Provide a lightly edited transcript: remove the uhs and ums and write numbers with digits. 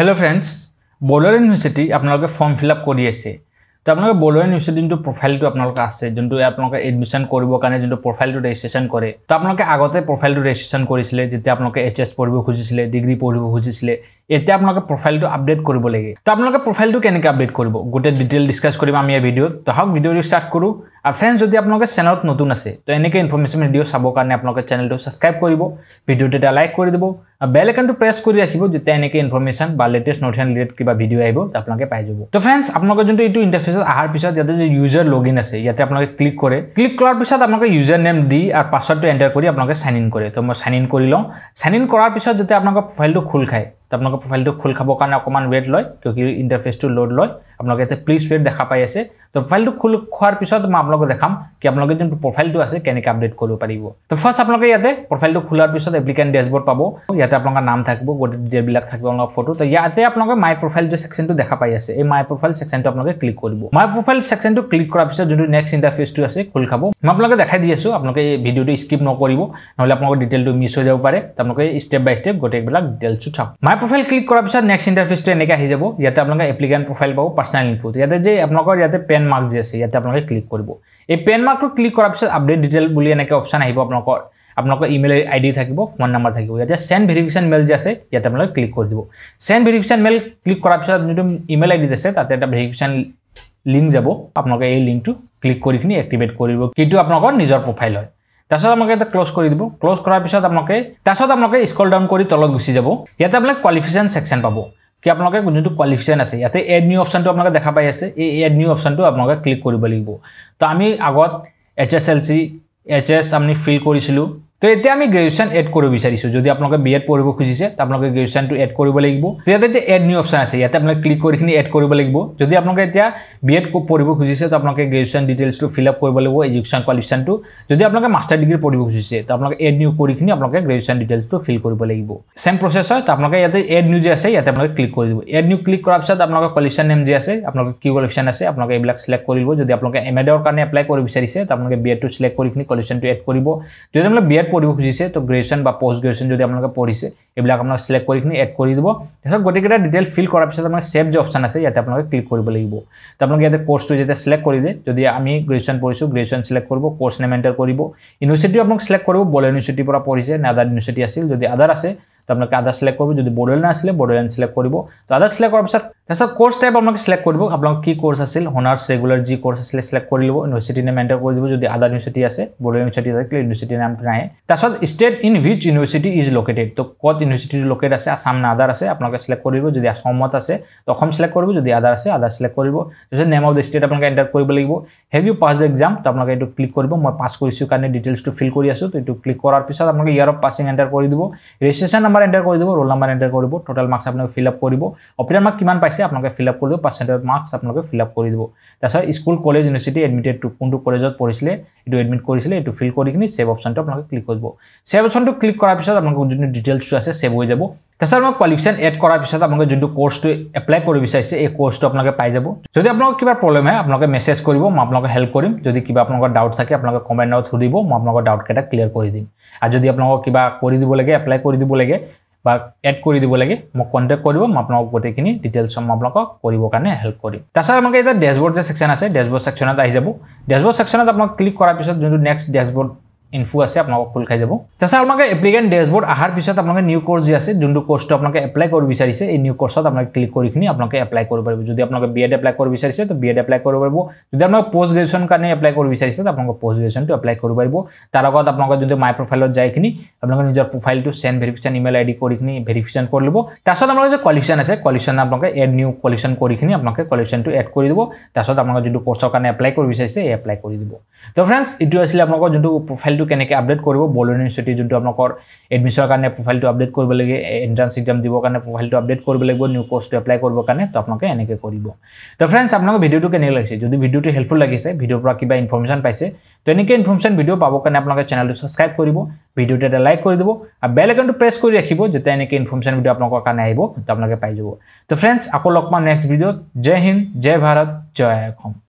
Hello friends, Bodoland university आपलोग form fill up तो अपने बोडोलैंड यूनिवर्सिटी जो प्रोफाइल आज जो अपने एडमिशन जो प्रोफाइल रेजिस्ट्रेशन करे तो अपने आगते प्रोफाइल रेजिस्ट्रेशन करें एच एस पढ़ खुजिसे डिग्री पढ़ खुजिसे इतना अपने प्रोफाइल आपडेट कर लगे तो अपने प्रोफाइल के आपडेट कर गोटे डिटेल डिस्कस भिडियो तो हम भिडियो स्टार्ट करूँ। और फ्रेंड्स जो अपने चैनल नतुन आसे तो एने इनफर्मेशन भिडियो सबने अपने चैनल सब्सक्राइब कर भिडियो लाइक कर दी बेल आइकन तो प्रेस कर रखी जैसे एने इनफर्मेशन लेटेस्ट नोटिफिकेशन रिलेटेड क्या भिडियो आगे पाई जाए। तो फ्रेंड्स अपने जो इंटरफेस अहार पास यूजर लग इन आसे इतने क्लिक करार पास यूजर नेम दी और पासवर्ड तो एंटर कर साइन इन करे तो मैं साइन इन कर लूँ। साइन इन करार पास जो अपने प्रोफाइल तो खोल खाए तो अपने प्रोफाइल तो खोल खाने अकमान वेट लय क्योंकि इंटरफेस तो लोड लय अपने इतना प्लीज वेट देखा पाई आसे। तो प्रोफाइल तो खोल खोवार पास मैं आपको देखाम कि अपने जो प्रोफाइल तो आसे कैसे अपडेट कर पारिबो। तो फर्स्ट अपने इतने प्रोफाइल तो खोलार पास एप्लिकेंट डैशबोर्ड पा इतने अपना नाम थको गोटे डिटेल फोटो तो इतने अपने माइ प्रोफाइल जो सेक्शन तो देखा पाई आसे माइ प्रोफाइल सेक्शन तो अपने क्लिक कर माइ प्रोफाइल सेक्शन तो क्लिक करार पास जो नेक्स्ट इंटरफेस तो आसे खोल खाब मैं अपने देखा दी आसो। अपने भिडियो स्किप नक ना डिटेल तो मिस हो जाए पे तो स्टेप बाय स्टेप गोटे डिटेल्स तो चाव माइ प्रोफाइल क्लिक करार पास नेक्स्ट इंटरफेस तो एनेक इतने अपने एप्लिकेंट प्रोफाइल पा पर्सनल इनफो इतने अपने पेन मार्क जो आसे अपने क्लिक कर पेन मार्क तो क्लिक करार पास अपडेट डिटेल एने ऑप्शन आने अपना इमेल आईडी थको फोन नंबर थको सेंड वेरिफिकेशन मेल जो आसे अपने क्लिक कर दी। सेंड वेरिफिकेशन मेल क्लिक करार पास जो इमेल आईडी आसे ताते एटा वेरिफिकेशन लिंक जाब अपने ये लिंक तो क्लिक कर एक्टिवेट कर अपना निजर प्रोफाइल है तक क्लोज कर दी। क्लोज करार पास अपने स्क्रॉल डाउन कर तलत गुसी जाब इतने अपने क्वालिफिकेशन सेक्शन पा कि अपने जो क्वालिफिकेशन आसे इतने एड न्यू ऑप्शन तो अपने देखा पाई आसे एड न्यू ऑप्शन तो अपने क्लिक कर लगे। तो आम आगत एच एस एल सी आम फिल करूँ तो इतना आम ग्रेजुएशन एड कर विचारीसो जो अपने बी एड पढ़ खुजिसे तो अपने ग्रेजुएशन तो एड कर लगे तो इतने एड न्यू ऑप्शन आसे इतने अपने क्लिक कर एड कर लगे जो अपने इतना बी एड पढ़ खुजिसे तो अपने ग्रेजुएशन डिटेल्स तो फिलअप कर लगे एजुकेशन क्वालिफिकेशन तो जो अपने मास्टर डिग्री पढ़ खुजिसे तो अपने एड न्यू कर ग्रेजुएशन डिटेल्स तो फिल कर लगे सेम प्रोसेस है। तो अपने इतने एड न्यू जो आसे इतने क्लिक कर दी। एड न्यू क्लिक करार पास अपने क्वालिफिकेशन नेम जो आसे अपने की क्वालिफिकेशन आसे अपने ये सिलेक्ट कर अपने एम एडर कारण एप्लाई कर विचारीसे तो अपने बी एड तो सिलेक्ट कर क्वालिफिकेशन तो एड कर जो बी एड पढ़ खुजिसे तो ग्रेजुएशन पोस्ट ग्रेजुएशन जो अपने पढ़िसे ये सिलेक्ट कर एड कर दी। तक गोटे क्या डिटेल फिल करार पास सेव जो ऑप्शन आसे इतने अपने क्लिक कर लगे तो अपने इतने कोर्स तो जैसे सिलेक्ट कर दे जो आम ग्रेजुएशन पढ़ी ग्रेजुएशन सिलेक्ट कर कोर्स नेम एंटर कर यूनिवर्सिटी अपने सिलेक्ट कर बोडोलैंड यूनिवर्सिटी पर पढ़िसे ना अदर यूनिवर्सिटी आसिल जो अदर आसे तो अपने अदर सिलेक्ट कर जो बोडोलैंड आसिल बोडोलैंड सिलेक्ट कर तो अदर सिलेक्ट करार पास कोर्स टाइप अपने सिलेक्ट कर की कोर्स आसिल होनार्स रेगुलर जी कोर्स आसिल सिलेक्ट कर लो यूनिवर्सिटी नेम एंटर कर दी जो अदर यूनिवर्सिटी आसे बोडोलैंड यूनिवर्सिटी यूनिवर्सिटी नाम तार state in which university is located तो कत यूनिवर्सिटी लोकेट आसे आसाम ना अदर आसे अपने सिलेक्ट कर आसामत आसे तो सिलेक्ट कर अदर सिलेक्ट कर नेम ऑफ द स्टेट अपने एंटर कर लगे। Have you pass the exam तो अपने ये क्लिक कर मैं पास कर डिटेल्स तो फिल कर तो क्लिक करार पास अपने ईयर ऑफ पासिंग एंटर कर दी रजिस्ट्रेशन नंबर एंटर कर दी रोल नंबर एंटर कर टोटल मार्क्स अपने फिलअप कर ऑप्टिनल मार्क्स किमान पाइसे अपने फिलअप कर परसेंटेज मार्क्स अपने फिलअप कर दी। तार स्कूल कॉलेज यूनिवर्सिटी एडमिटेड कौन कॉलेज पढ़िसे यू एडमिट कर फिल कर सेव ऑप्शन तो अपने क्लिक कर सेव ऑप्शन तो क्लिक करार पास अपने जो डिटेल्स आसे सेव हो जाए। तार क्वालिफिकेशन एड करार पास अपने जो कोर्स तो एप्लाई कर विचारीसे कोर्स तो अपने पाई जाए जो अपने क्या प्रॉब्लम है अपने मेसेज कर मैं अपने हेल्प करम जो क्या अपने डाउट थे अपने कमेंट में थ्रू दी मैं अपने डाउट क्या क्लियर कर दी और जो अपने क्या कर एप्लाई कर लगे एड कर दी लगे मैं कन्टेक्ट कर मैं अपना गोटे डिटेल्स मैं अपने हेल्प कर डैशबोर्ड जो सेक्शन आसे डैशबोर्ड सेक्शन में डैशबोर्ड सेक्शन में अपने क्लिक करार पास जो नेक्स्ट डैशबोर्ड इनफो आसे अपना खोल खाई जाब अपने एप्लिकेंट डैशबोर्ड अहार पास अपने न्यू कोर्स जो आसे जो कोर्स तो अपने एप्लाई कर विचारीसे ये न्यू कोर्स अपने क्लिक कर एप्लाई कर बी एड एप्लाई कर विचारीसे तो बी एड एप्लाई कर अपने पोस्ट ग्रेजुएशन कारण एप्लाई कर विचारीसे तो अपने पोस्ट ग्रेजुएशन तो एप्लाई कर तार आगत अपने जो माइ प्रोफाइल जाए अपने निजर प्रोफाइल तो send verification email ID verification कर लो अपने जो क्वालिफिकेशन आसे क्वालिफिकेशन अपने एड न्यू क्वालिफिकेशन क्वालिफिकेशन तो एड कर दी अपने जो कोर्स कारण एप्लाई कर विचारीसे एप्लाई कर दी। तो फ्रेंड्स ये आसे अपने जो प्रोफाइल तो कैसे अपडेट कर बोडोलैंड यूनिवर्सिटी जो अपने एडमिशन कारण प्रोफाइल तो अपडेट कर लगे एंट्रेंस एग्जाम दिव कारण प्रोफाइल तो अपडेट कर लगे न्यू कोर्स तो एप्लाई करें तो अपने एनेक कर। तो फ्रेंड्स अपना भिडियो कैसे लगे जो भिडियो तो हेल्पफुल लगे भिडियोर पर क्या इनफर्मेशन पाइसे तो एनेक इनफर्मेशन भिडियो पाने अपने चैनल तो सब्सक्राइब कर भिडियो लाइक कर दी और बेल आइकन तो प्रेस कर रखिए जैसे एनेक इनफर्मेशन भिडियो अपने तो अपने पाई जाए। तो फ्रेंड्स आको लग पाम नेक्स्ट भिडियो। जय हिंद, जय भारत, जय असम।